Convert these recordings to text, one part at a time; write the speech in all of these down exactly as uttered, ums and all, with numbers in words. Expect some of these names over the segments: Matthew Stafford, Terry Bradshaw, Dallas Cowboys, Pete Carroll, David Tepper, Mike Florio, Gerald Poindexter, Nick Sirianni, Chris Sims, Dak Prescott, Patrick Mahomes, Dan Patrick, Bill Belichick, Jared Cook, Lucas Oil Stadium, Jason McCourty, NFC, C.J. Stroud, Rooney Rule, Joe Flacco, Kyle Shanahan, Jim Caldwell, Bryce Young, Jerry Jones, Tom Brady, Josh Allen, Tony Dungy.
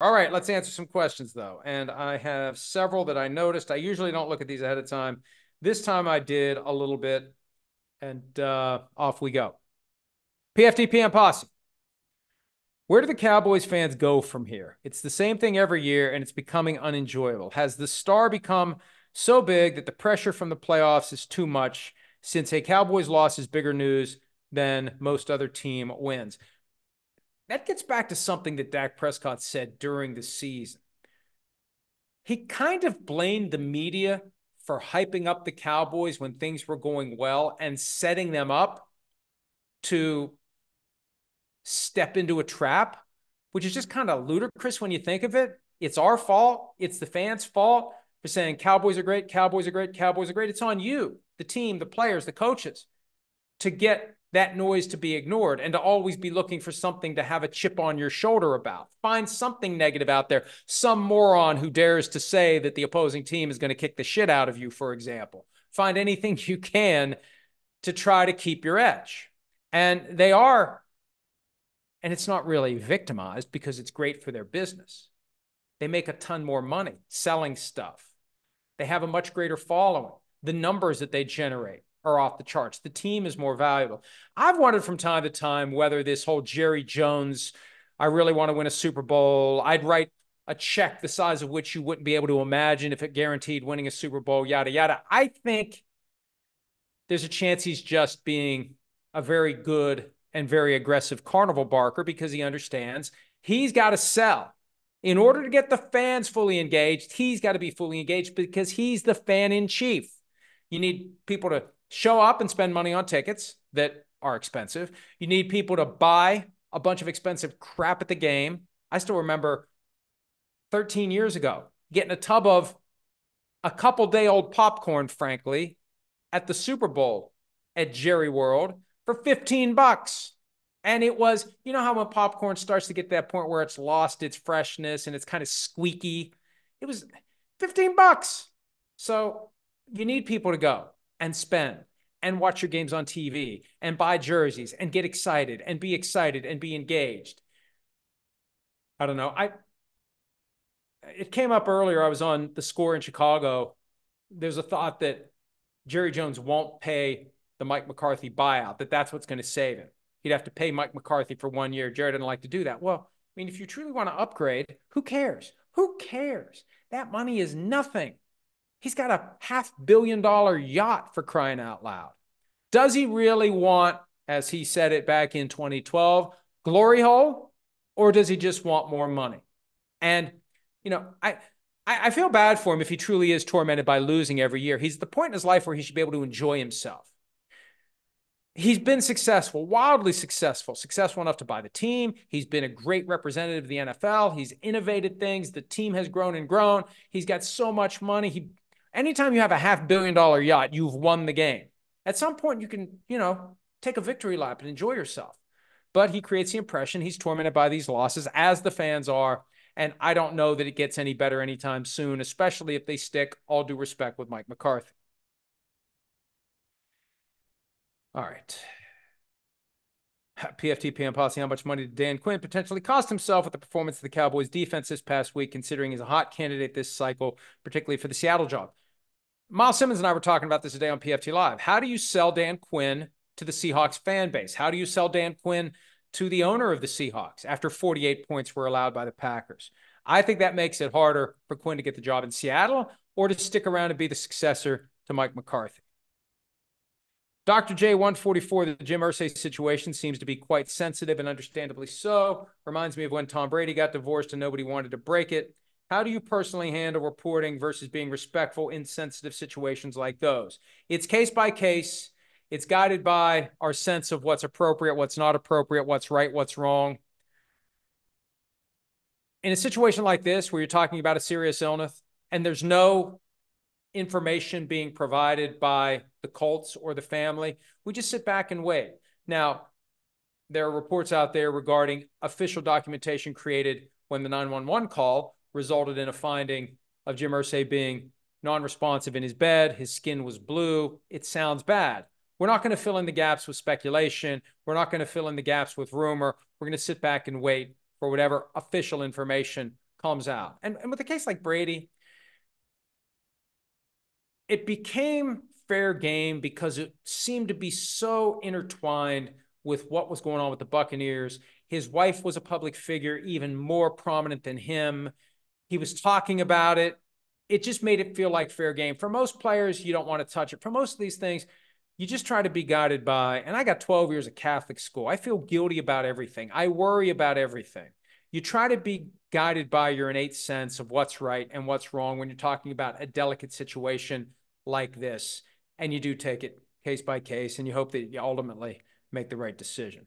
All right, let's answer some questions, though. And I have several that I noticed. I usually don't look at these ahead of time. This time I did a little bit, and uh, off we go. P F T P and Posse. Where do the Cowboys fans go from here? It's the same thing every year, and it's becoming unenjoyable. Has the star become so big that the pressure from the playoffs is too much, since a Cowboys loss is bigger news than most other team wins? That gets back to something that Dak Prescott said during the season. He kind of blamed the media for hyping up the Cowboys when things were going well and setting them up to step into a trap, which is just kind of ludicrous when you think of it. It's our fault. It's the fans' fault for saying Cowboys are great, Cowboys are great, Cowboys are great. It's on you, the team, the players, the coaches, to get that noise to be ignored and to always be looking for something to have a chip on your shoulder about. Find something negative out there. Some moron who dares to say that the opposing team is going to kick the shit out of you, for example. Find anything you can to try to keep your edge. And they are, and it's not really victimized because it's great for their business. They make a ton more money selling stuff. They have a much greater following. The numbers that they generate are off the charts. The team is more valuable. I've wondered from time to time whether this whole Jerry Jones, I really want to win a Super Bowl, I'd write a check the size of which you wouldn't be able to imagine if it guaranteed winning a Super Bowl, yada, yada. I think there's a chance he's just being a very good and very aggressive carnival barker because he understands he's got to sell. In order to get the fans fully engaged, he's got to be fully engaged because he's the fan in chief. You need people to show up and spend money on tickets that are expensive. You need people to buy a bunch of expensive crap at the game. I still remember thirteen years ago getting a tub of a couple day old popcorn, frankly, at the Super Bowl at Jerry World for fifteen bucks. And it was, you know how when popcorn starts to get to that point where it's lost its freshness and it's kind of squeaky? It was fifteen bucks. So you need people to go and spend and watch your games on T V and buy jerseys and get excited and be excited and be engaged. I don't know. I It came up earlier. I was on The Score in Chicago. There's a thought that Jerry Jones won't pay the Mike McCarthy buyout, that that's what's going to save him. He'd have to pay Mike McCarthy for one year. Jared didn't like to do that. Well, I mean, if you truly want to upgrade, who cares? Who cares? That money is nothing. He's got a half billion dollar yacht, for crying out loud. Does he really want, as he said it back in twenty twelve, glory hole? Or does he just want more money? And, you know, I, I feel bad for him if he truly is tormented by losing every year. He's at the point in his life where he should be able to enjoy himself. He's been successful, wildly successful, successful enough to buy the team. He's been a great representative of the N F L. He's innovated things. The team has grown and grown. He's got so much money. He, anytime you have a half billion dollar yacht, you've won the game. At some point, you can, you know, take a victory lap and enjoy yourself. But he creates the impression he's tormented by these losses, as the fans are. And I don't know that it gets any better anytime soon, especially if they stick, all due respect, with Mike McCarthy. All right. P F T P and Posse, how much money did Dan Quinn potentially cost himself with the performance of the Cowboys defense this past week, considering he's a hot candidate this cycle, particularly for the Seattle job? Miles Simmons and I were talking about this today on P F T Live. How do you sell Dan Quinn to the Seahawks fan base? How do you sell Dan Quinn to the owner of the Seahawks after forty-eight points were allowed by the Packers? I think that makes it harder for Quinn to get the job in Seattle or to stick around and be the successor to Mike McCarthy. Doctor J one forty-four, the Jim Irsay situation seems to be quite sensitive and understandably so. Reminds me of when Tom Brady got divorced and nobody wanted to break it. How do you personally handle reporting versus being respectful in sensitive situations like those? It's case by case. It's guided by our sense of what's appropriate, what's not appropriate, what's right, what's wrong. In a situation like this, where you're talking about a serious illness and there's no information being provided by the Colts or the family, we just sit back and wait. Now, there are reports out there regarding official documentation created when the nine one one call resulted in a finding of Jim Irsay being non-responsive in his bed. His skin was blue. It sounds bad. We're not going to fill in the gaps with speculation. We're not going to fill in the gaps with rumor. We're going to sit back and wait for whatever official information comes out. And, and with a case like Brady, it became fair game because it seemed to be so intertwined with what was going on with the Buccaneers. His wife was a public figure, even more prominent than him. He was talking about it. It just made it feel like fair game. For most players, you don't want to touch it. For most of these things, you just try to be guided by, and I got twelve years of Catholic school. I feel guilty about everything. I worry about everything. You try to be guided by your innate sense of what's right and what's wrong when you're talking about a delicate situation like this. And you do take it case by case, and you hope that you ultimately make the right decision.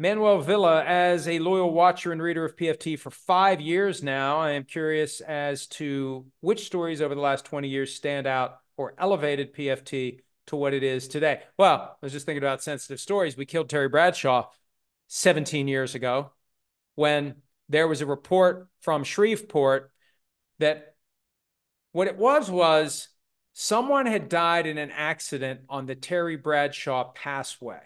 Manuel Villa, as a loyal watcher and reader of P F T for five years now, I am curious as to which stories over the last twenty years stand out or elevated P F T to what it is today. Well, I was just thinking about sensitive stories. We killed Terry Bradshaw seventeen years ago when there was a report from Shreveport that what it was was someone had died in an accident on the Terry Bradshaw Passway.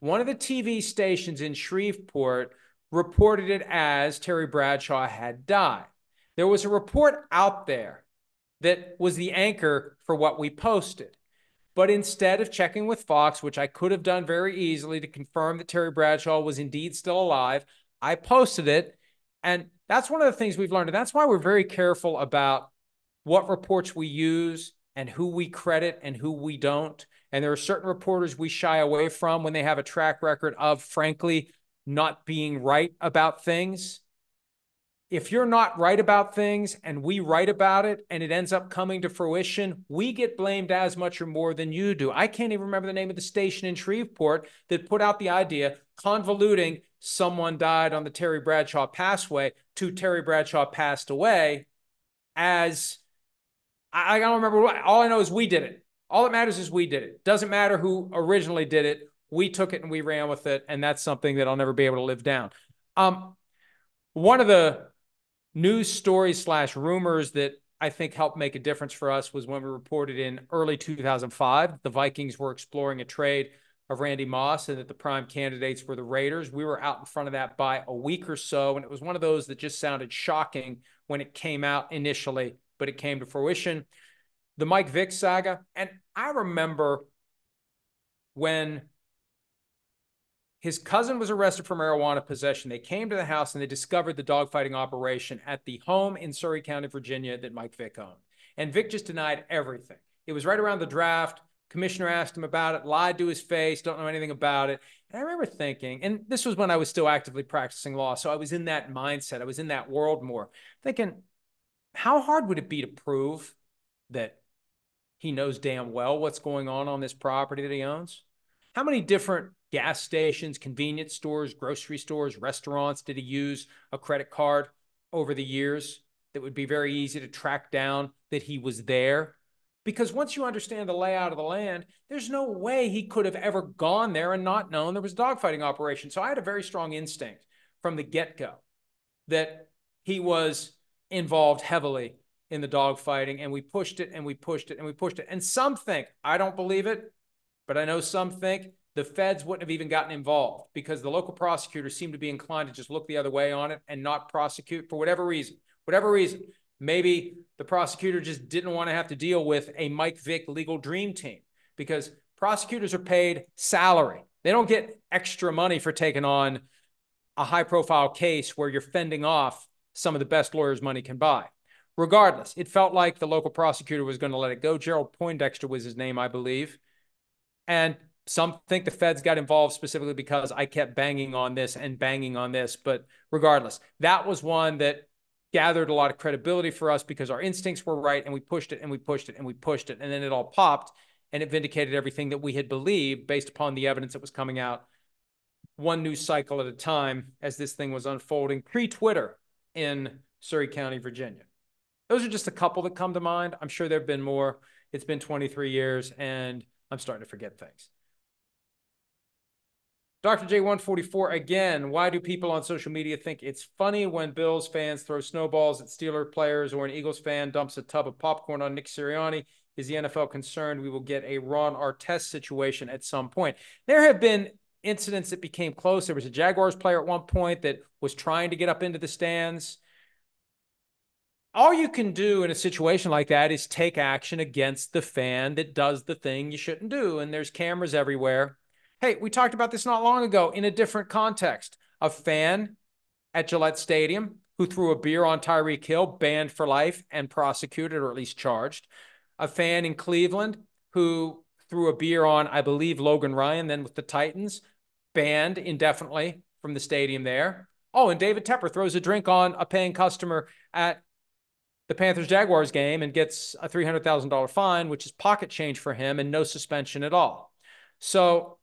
One of the T V stations in Shreveport reported it as Terry Bradshaw had died. There was a report out there that was the anchor for what we posted. But instead of checking with Fox, which I could have done very easily to confirm that Terry Bradshaw was indeed still alive, I posted it. And that's one of the things we've learned. And that's why we're very careful about what reports we use and who we credit and who we don't. And there are certain reporters we shy away from when they have a track record of, frankly, not being right about things. If you're not right about things and we write about it and it ends up coming to fruition, we get blamed as much or more than you do. I can't even remember the name of the station in Shreveport that put out the idea convoluting someone died on the Terry Bradshaw Passway to Terry Bradshaw passed away as, I don't remember what, all I know is we did it. All that matters is we did it. Doesn't matter who originally did it. We took it and we ran with it. And that's something that I'll never be able to live down. Um, one of the news stories slash rumors that I think helped make a difference for us was when we reported in early two thousand five, the Vikings were exploring a trade of Randy Moss and that the prime candidates were the Raiders. We were out in front of that by a week or so. And it was one of those that just sounded shocking when it came out initially, but it came to fruition. The Mike Vick saga. And I remember when his cousin was arrested for marijuana possession, they came to the house and they discovered the dogfighting operation at the home in Surry County, Virginia that Mike Vick owned. And Vick just denied everything. It was right around the draft. Commissioner asked him about it, lied to his face, don't know anything about it. And I remember thinking, and this was when I was still actively practicing law, so I was in that mindset. I was in that world more, thinking, how hard would it be to prove that he knows damn well what's going on on this property that he owns? How many different gas stations, convenience stores, grocery stores, restaurants did he use a credit card over the years that would be very easy to track down that he was there? Because once you understand the layout of the land, there's no way he could have ever gone there and not known there was a dogfighting operation. So I had a very strong instinct from the get-go that he was involved heavily in the dogfighting, and we pushed it and we pushed it and we pushed it. And some think, I don't believe it, but I know some think the feds wouldn't have even gotten involved because the local prosecutors seem to be inclined to just look the other way on it and not prosecute for whatever reason, whatever reason. Maybe the prosecutor just didn't want to have to deal with a Mike Vick legal dream team because prosecutors are paid salary. They don't get extra money for taking on a high profile case where you're fending off some of the best lawyers money can buy. Regardless, it felt like the local prosecutor was going to let it go. Gerald Poindexter was his name, I believe. And some think the feds got involved specifically because I kept banging on this and banging on this. But regardless, that was one that gathered a lot of credibility for us because our instincts were right and we pushed it and we pushed it and we pushed it. And then it all popped and it vindicated everything that we had believed based upon the evidence that was coming out one news cycle at a time as this thing was unfolding pre-Twitter in Surry County, Virginia. Those are just a couple that come to mind. I'm sure there have been more. It's been twenty-three years, and I'm starting to forget things. Doctor J one forty-four, again, why do people on social media think it's funny when Bills fans throw snowballs at Steelers players or an Eagles fan dumps a tub of popcorn on Nick Sirianni? Is the N F L concerned we will get a Ron Artest situation at some point? There have been incidents that became close. There was a Jaguars player at one point that was trying to get up into the stands. All you can do in a situation like that is take action against the fan that does the thing you shouldn't do. And there's cameras everywhere. Hey, we talked about this not long ago in a different context. A fan at Gillette Stadium who threw a beer on Tyreek Hill, banned for life and prosecuted or at least charged. A fan in Cleveland who threw a beer on, I believe, Logan Ryan, then with the Titans, banned indefinitely from the stadium there. Oh, and David Tepper throws a drink on a paying customer at the Panthers-Jaguars game and gets a three hundred thousand dollar fine, which is pocket change for him and no suspension at all. So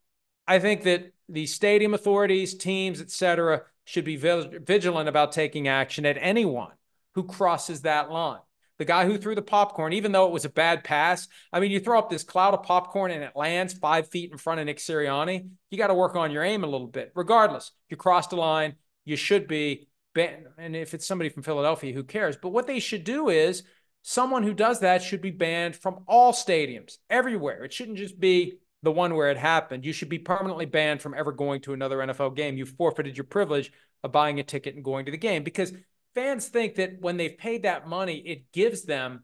I think that the stadium authorities, teams, et cetera, should be vigilant about taking action at anyone who crosses that line. The guy who threw the popcorn, even though it was a bad pass, I mean, you throw up this cloud of popcorn and it lands five feet in front of Nick Sirianni, you got to work on your aim a little bit. Regardless, you crossed the line, you should be banned. And if it's somebody from Philadelphia, who cares? But what they should do is someone who does that should be banned from all stadiums, everywhere. It shouldn't just be the one where it happened. You should be permanently banned from ever going to another N F L game. You forfeited your privilege of buying a ticket and going to the game, because fans think that when they've paid that money, it gives them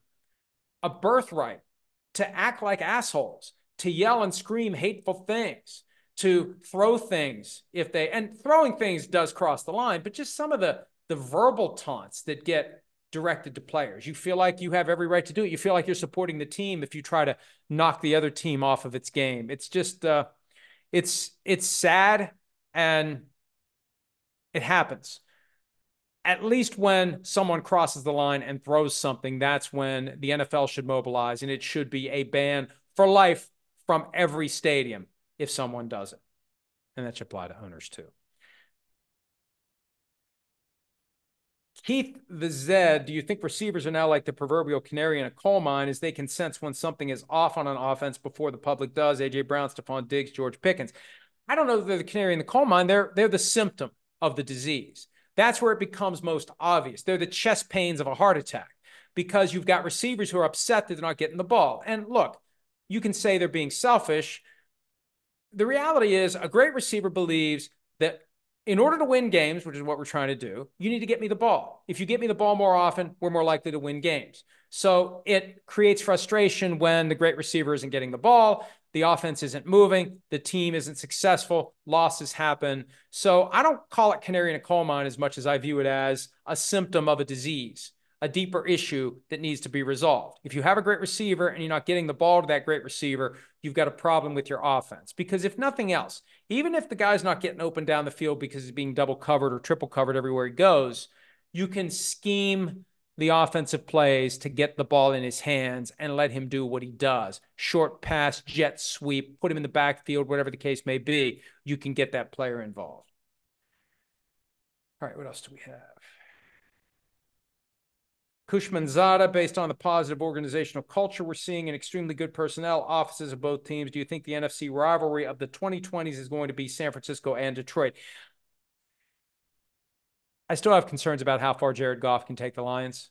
a birthright to act like assholes, to yell and scream hateful things, to throw things if they, and throwing things does cross the line, but just some of the, the verbal taunts that get directed to players. You feel like you have every right to do it. You feel like you're supporting the team if you try to knock the other team off of its game. It's just, uh, it's, it's sad, and it happens. At least when someone crosses the line and throws something, that's when the N F L should mobilize, and it should be a ban for life from every stadium if someone does it. And that should apply to owners too. Keith the Zed, do you think receivers are now like the proverbial canary in a coal mine, as they can sense when something is off on an offense before the public does? A J Brown, Stephon Diggs, George Pickens. I don't know that they're the canary in the coal mine. They're, they're the symptom of the disease. That's where it becomes most obvious. They're the chest pains of a heart attack, because you've got receivers who are upset that they're not getting the ball. And look, you can say they're being selfish. The reality is a great receiver believes that in order to win games, which is what we're trying to do, you need to get me the ball. If you get me the ball more often, we're more likely to win games. So it creates frustration when the great receiver isn't getting the ball. The offense isn't moving. The team isn't successful. Losses happen. So I don't call it canary in a coal mine as much as I view it as a symptom of a disease, a deeper issue that needs to be resolved. If you have a great receiver and you're not getting the ball to that great receiver, you've got a problem with your offense. Because if nothing else, even if the guy's not getting open down the field because he's being double covered or triple covered everywhere he goes, you can scheme the offensive plays to get the ball in his hands and let him do what he does. Short pass, jet sweep, put him in the backfield, whatever the case may be, you can get that player involved. All right, what else do we have? Kushmanzada, based on the positive organizational culture we're seeing and extremely good personnel offices of both teams, do you think the N F C rivalry of the twenty twenties is going to be San Francisco and Detroit? I still have concerns about how far Jared Goff can take the Lions.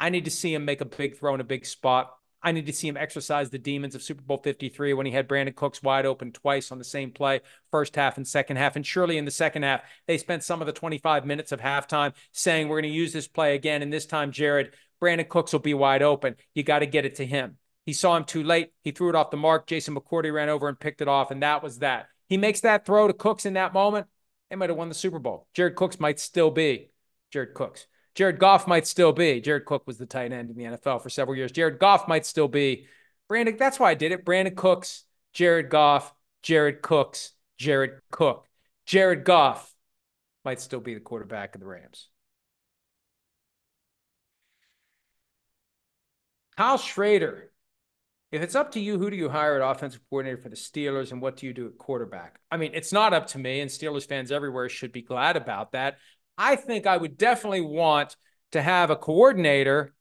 I need to see him make a big throw in a big spot. I need to see him exercise the demons of Super Bowl fifty-three when he had Brandon Cooks wide open twice on the same play, first half and second half. And surely in the second half, they spent some of the twenty-five minutes of halftime saying, we're going to use this play again. And this time, Jared, Brandon Cooks will be wide open. You got to get it to him. He saw him too late. He threw it off the mark. Jason McCourty ran over and picked it off. And that was that. He makes that throw to Cooks in that moment. They might have won the Super Bowl. Jared Cooks might still be Jared Cooks. Jared Goff might still be. Jared Cook was the tight end in the N F L for several years. Jared Goff might still be. Brandon, that's why I did it. Brandon Cooks, Jared Goff, Jared Cooks, Jared Cook. Jared Goff might still be the quarterback of the Rams. Kyle Schrader. If it's up to you, who do you hire at offensive coordinator for the Steelers, and what do you do at quarterback? I mean, it's not up to me, and Steelers fans everywhere should be glad about that. I think I would definitely want to have a coordinator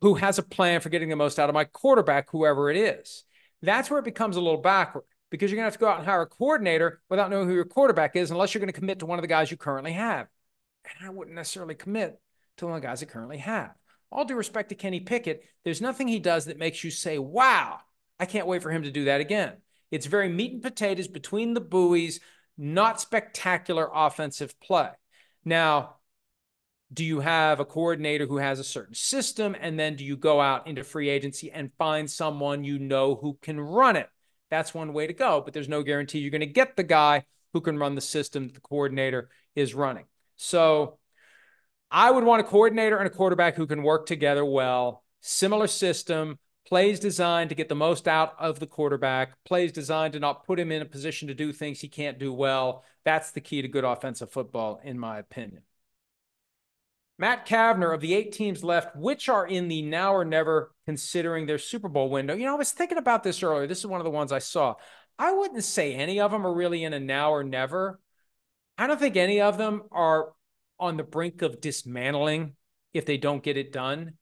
who has a plan for getting the most out of my quarterback, whoever it is. That's where it becomes a little backward, because you're going to have to go out and hire a coordinator without knowing who your quarterback is, unless you're going to commit to one of the guys you currently have. And I wouldn't necessarily commit to one of the guys I currently have. All due respect to Kenny Pickett, there's nothing he does that makes you say, wow, I can't wait for him to do that again. It's very meat and potatoes between the buoys, not spectacular offensive play. Now, do you have a coordinator who has a certain system, and then do you go out into free agency and find someone you know who can run it? That's one way to go, but there's no guarantee you're going to get the guy who can run the system that the coordinator is running. So I would want a coordinator and a quarterback who can work together well, similar system, plays designed to get the most out of the quarterback, plays designed to not put him in a position to do things he can't do well. That's the key to good offensive football, in my opinion. Matt Kavner, of the eight teams left, which are in the now or never considering their Super Bowl window? You know, I was thinking about this earlier. This is one of the ones I saw. I wouldn't say any of them are really in a now or never. I don't think any of them are on the brink of dismantling if they don't get it done.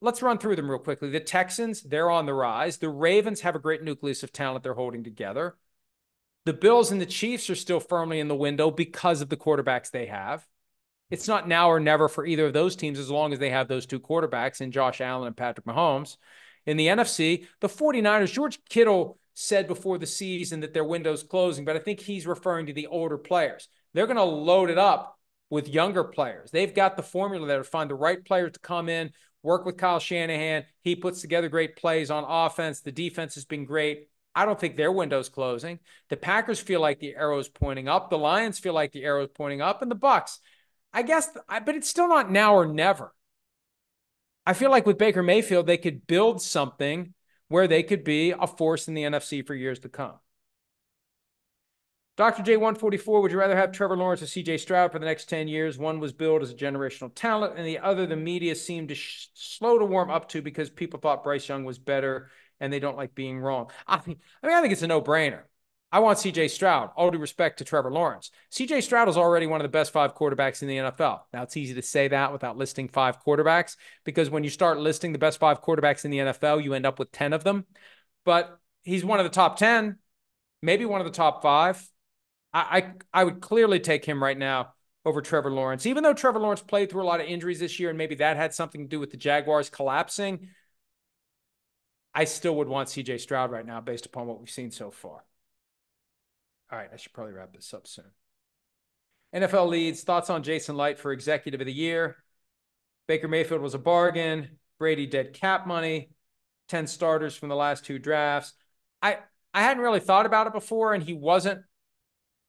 Let's run through them real quickly. The Texans, they're on the rise. The Ravens have a great nucleus of talent they're holding together. The Bills and the Chiefs are still firmly in the window because of the quarterbacks they have. It's not now or never for either of those teams as long as they have those two quarterbacks in Josh Allen and Patrick Mahomes. In the N F C, the forty-niners, George Kittle said before the season that their window's closing, but I think he's referring to the older players. They're going to load it up with younger players. They've got the formula there to find the right players to come in, work with Kyle Shanahan. He puts together great plays on offense. The defense has been great. I don't think their window's closing. The Packers feel like the arrow's pointing up. The Lions feel like the arrow's pointing up. And the Bucs, I guess, but it's still not now or never. I feel like with Baker Mayfield, they could build something where they could be a force in the N F C for years to come. Doctor J one forty-four, would you rather have Trevor Lawrence or C J. Stroud for the next ten years? One was billed as a generational talent, and the other the media seemed to sh- slow to warm up to because people thought Bryce Young was better and they don't like being wrong. I mean, I mean, I think it's a no-brainer. I want C J. Stroud, all due respect to Trevor Lawrence. C J. Stroud is already one of the best five quarterbacks in the N F L. Now, it's easy to say that without listing five quarterbacks, because when you start listing the best five quarterbacks in the N F L, you end up with ten of them. But he's one of the top ten, maybe one of the top five. I, I, I would clearly take him right now over Trevor Lawrence, even though Trevor Lawrence played through a lot of injuries this year, and maybe that had something to do with the Jaguars collapsing. I still would want C J. Stroud right now based upon what we've seen so far. All right, I should probably wrap this up soon. N F L leads, thoughts on Jason Light for Executive of the Year. Baker Mayfield was a bargain. Brady dead cap money. ten starters from the last two drafts. I, I hadn't really thought about it before, and he wasn't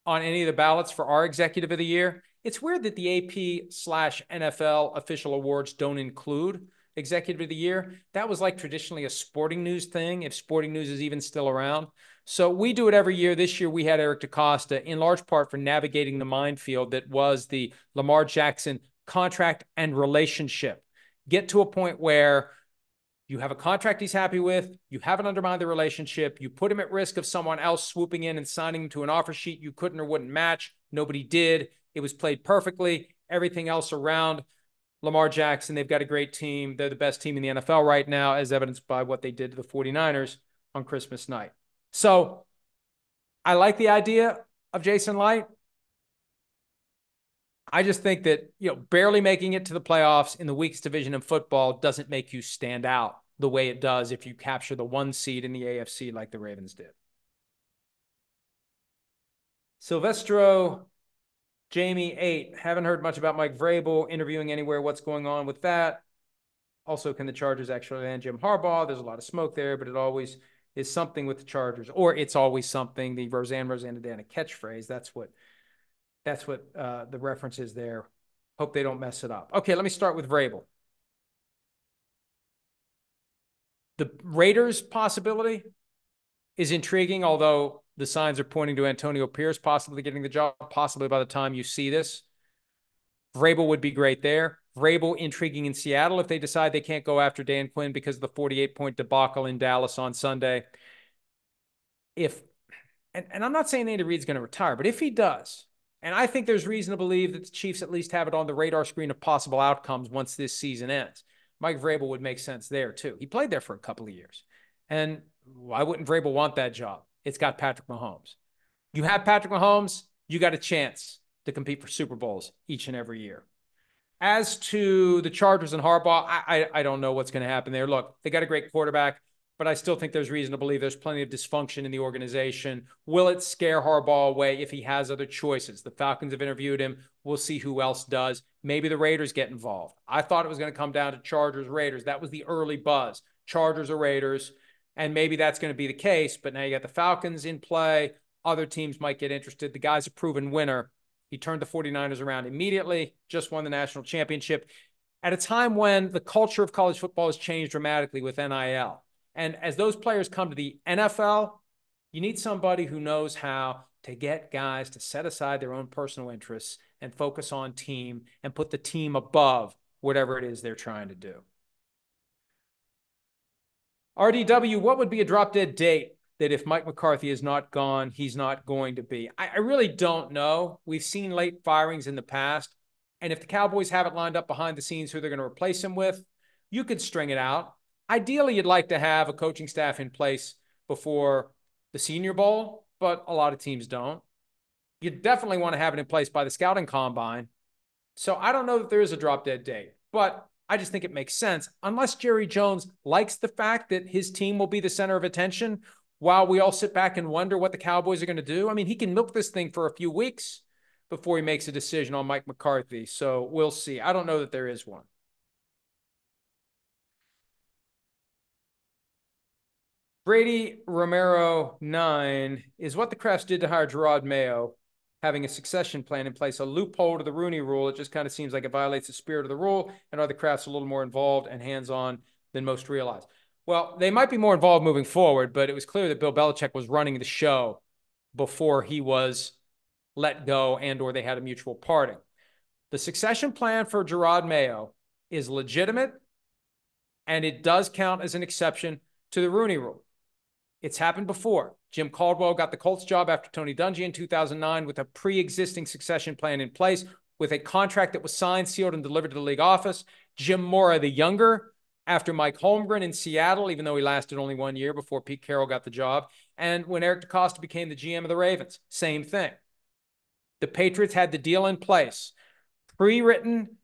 on any of the ballots for our Executive of the Year. It's weird that the A P slash N F L official awards don't include Executive of the Year. That was like traditionally a sporting news thing, if sporting news is even still around. So we do it every year. This year we had Eric DeCosta, in large part for navigating the minefield that was the Lamar Jackson contract and relationship. Get to a point where you have a contract he's happy with, you haven't undermined the relationship, you put him at risk of someone else swooping in and signing him to an offer sheet you couldn't or wouldn't match. Nobody did. It was played perfectly. Everything else around Lamar Jackson, they've got a great team. They're the best team in the N F L right now, as evidenced by what they did to the forty-niners on Christmas night. So I like the idea of Jason Light. I just think that, you know, barely making it to the playoffs in the weakest division in football doesn't make you stand out the way it does if you capture the one seed in the A F C like the Ravens did. Silvestro Jamie, eight, haven't heard much about Mike Vrabel interviewing anywhere. What's going on with that? Also, can the Chargers actually land Jim Harbaugh? There's a lot of smoke there, but it always is something with the Chargers, or it's always something, the Roseanne, Roseanne, and Dana catchphrase. That's what that's what uh, the reference is there. Hope they don't mess it up. Okay, let me start with Vrabel. The Raiders possibility is intriguing, although the signs are pointing to Antonio Pierce possibly getting the job, possibly by the time you see this. Vrabel would be great there. Vrabel intriguing in Seattle if they decide they can't go after Dan Quinn because of the forty-eight point debacle in Dallas on Sunday. If, and, and I'm not saying Andy Reid's going to retire, but if he does, and I think there's reason to believe that the Chiefs at least have it on the radar screen of possible outcomes once this season ends, Mike Vrabel would make sense there too. He played there for a couple of years. And why wouldn't Vrabel want that job? It's got Patrick Mahomes. You have Patrick Mahomes, you got a chance to compete for Super Bowls each and every year. As to the Chargers and Harbaugh, I, I, I don't know what's going to happen there. Look, they got a great quarterback. but I still think there's reason to believe there's plenty of dysfunction in the organization. Will it scare Harbaugh away if he has other choices? The Falcons have interviewed him. We'll see who else does. Maybe the Raiders get involved. I thought it was going to come down to Chargers, Raiders. That was the early buzz, Chargers or Raiders, and maybe that's going to be the case, but now you got the Falcons in play. Other teams might get interested. The guy's a proven winner. He turned the forty-niners around immediately, just won the national championship at a time when the culture of college football has changed dramatically with N I L. And as those players come to the N F L, you need somebody who knows how to get guys to set aside their own personal interests and focus on team and put the team above whatever it is they're trying to do. R D W, what would be a drop-dead date that if Mike McCarthy is not gone, he's not going to be? I, I really don't know. We've seen late firings in the past. And if the Cowboys haven't lined up behind the scenes who they're going to replace him with, you could string it out. Ideally, you'd like to have a coaching staff in place before the Senior Bowl, but a lot of teams don't. You definitely want to have it in place by the scouting combine. So I don't know that there is a drop-dead date, but I just think it makes sense, unless Jerry Jones likes the fact that his team will be the center of attention while we all sit back and wonder what the Cowboys are going to do. I mean, he can milk this thing for a few weeks before he makes a decision on Mike McCarthy. So we'll see. I don't know that there is one. Brady Romero nine, is what the Crafts did to hire Gerard Mayo, having a succession plan in place a loophole to the Rooney Rule? It just kind of seems like it violates the spirit of the rule. And are the Crafts a little more involved and hands-on than most realize? Well, they might be more involved moving forward, but it was clear that Bill Belichick was running the show before he was let go and or they had a mutual parting. The succession plan for Gerard Mayo is legitimate, and it does count as an exception to the Rooney Rule. It's happened before. Jim Caldwell got the Colts job after Tony Dungy in two thousand nine with a pre-existing succession plan in place, with a contract that was signed, sealed, and delivered to the league office. Jim Mora the Younger, after Mike Holmgren in Seattle, even though he lasted only one year before Pete Carroll got the job. And when Eric DeCosta became the G M of the Ravens, same thing. The Patriots had the deal in place, pre-written,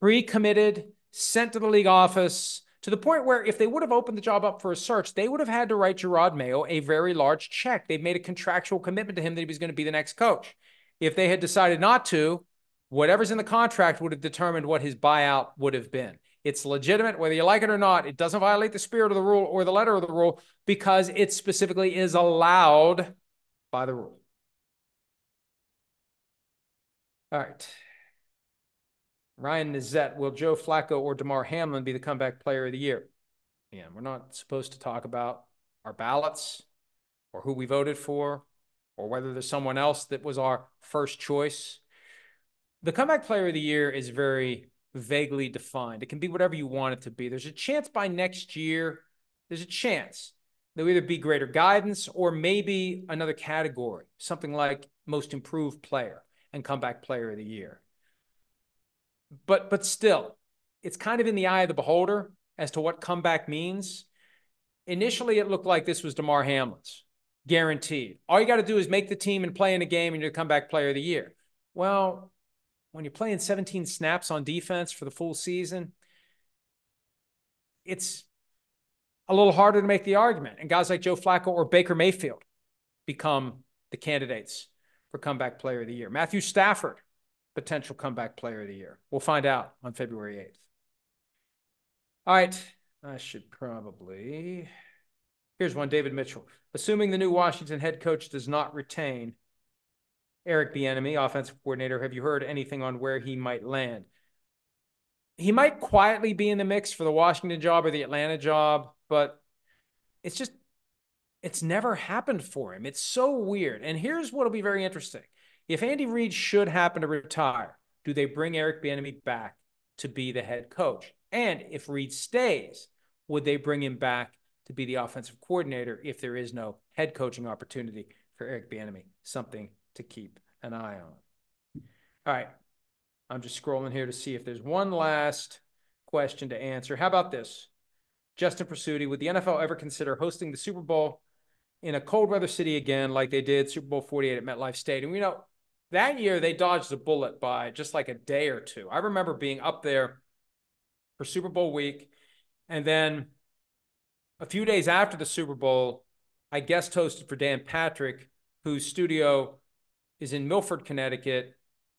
pre-committed, sent to the league office, to the point where if they would have opened the job up for a search, they would have had to write Gerard Mayo a very large check. They've made a contractual commitment to him that he was going to be the next coach. If they had decided not to, whatever's in the contract would have determined what his buyout would have been. It's legitimate, whether you like it or not. It doesn't violate the spirit of the rule or the letter of the rule, because it specifically is allowed by the rule. All right. Ryan Nizette, will Joe Flacco or Damar Hamlin be the comeback player of the year? Yeah, we're not supposed to talk about our ballots or who we voted for or whether there's someone else that was our first choice. The comeback player of the year is very vaguely defined. It can be whatever you want it to be. There's a chance by next year, there's a chance there'll either be greater guidance or maybe another category, something like most improved player and comeback player of the year. But but still, it's kind of in the eye of the beholder as to what comeback means. Initially, it looked like this was Damar Hamlin's, guaranteed. All you got to do is make the team and play in a game and you're the comeback player of the year. Well, when you're playing seventeen snaps on defense for the full season, it's a little harder to make the argument. And guys like Joe Flacco or Baker Mayfield become the candidates for comeback player of the year. Matthew Stafford, potential comeback player of the year. We'll find out on February eighth. All right. I should probably. Here's one. David Mitchell. Assuming the new Washington head coach does not retain Eric Bieniemy, offensive coordinator, have you heard anything on where he might land? He might quietly be in the mix for the Washington job or the Atlanta job, but it's just, it's never happened for him. It's so weird. And here's what will be very interesting. If Andy Reid should happen to retire, do they bring Eric Bieniemy back to be the head coach? And if Reid stays, would they bring him back to be the offensive coordinator if there is no head coaching opportunity for Eric Bieniemy? Something to keep an eye on. All right. I'm just scrolling here to see if there's one last question to answer. How about this? Justin Pursutti, would the N F L ever consider hosting the Super Bowl in a cold weather city again like they did Super Bowl forty-eight at MetLife Stadium? You know, that year, they dodged a bullet by just like a day or two. I remember being up there for Super Bowl week, and then a few days after the Super Bowl, I guest hosted for Dan Patrick, whose studio is in Milford, Connecticut.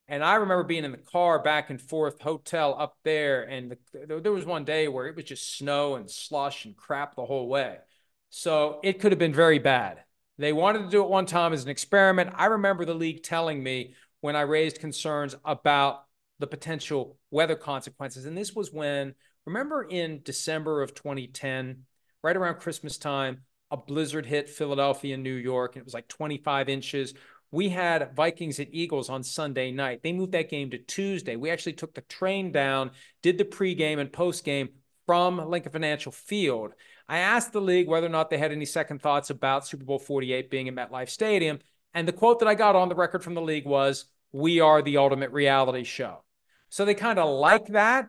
And I remember being in the car back and forth, hotel up there. And the, there was one day where it was just snow and slush and crap the whole way. So it could have been very bad. They wanted to do it one time as an experiment. I remember the league telling me when I raised concerns about the potential weather consequences. And this was when, remember in December of twenty ten, right around Christmas time, a blizzard hit Philadelphia and New York, and it was like twenty-five inches. We had Vikings at Eagles on Sunday night. They moved that game to Tuesday. We actually took the train down, did the pregame and postgame from Lincoln Financial Field. I asked the league whether or not they had any second thoughts about Super Bowl forty-eight being at MetLife Stadium. And the quote that I got on the record from the league was, "We are the ultimate reality show." So they kind of like that,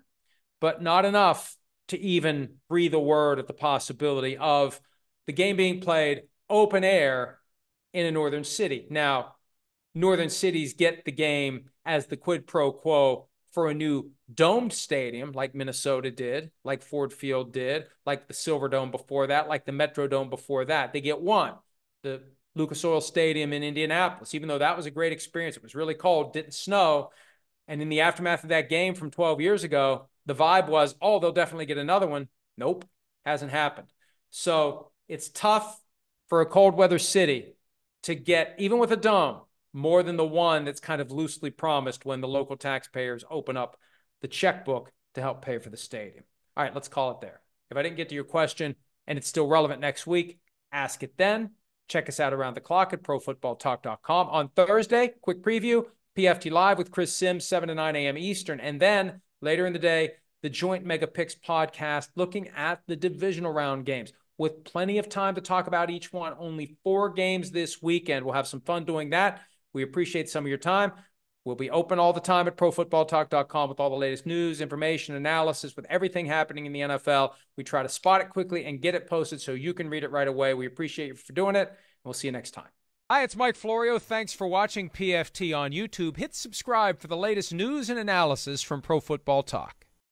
but not enough to even breathe a word at the possibility of the game being played open air in a northern city. Now, northern cities get the game as the quid pro quo for a new domed stadium like Minnesota did, like Ford Field did, like the Silverdome before that, like the Metrodome before that. They get one. The Lucas Oil Stadium in Indianapolis, even though that was a great experience, it was really cold, didn't snow. And in the aftermath of that game from twelve years ago, the vibe was, oh, they'll definitely get another one. Nope, hasn't happened. So it's tough for a cold weather city to get, even with a dome, more than the one that's kind of loosely promised when the local taxpayers open up the checkbook to help pay for the stadium. All right, let's call it there. If I didn't get to your question and it's still relevant next week, ask it then. Check us out around the clock at pro football talk dot com. On Thursday, quick preview, P F T Live with Chris Sims, seven to nine a m Eastern. And then later in the day, the Joint Mega Picks podcast looking at the divisional round games, with plenty of time to talk about each one. Only four games this weekend. We'll have some fun doing that. We appreciate some of your time. We'll be open all the time at pro football talk dot com with all the latest news, information, analysis, with everything happening in the N F L. We try to spot it quickly and get it posted so you can read it right away. We appreciate you for doing it, and we'll see you next time. Hi, it's Mike Florio. Thanks for watching P F T on YouTube. Hit subscribe for the latest news and analysis from Pro Football Talk.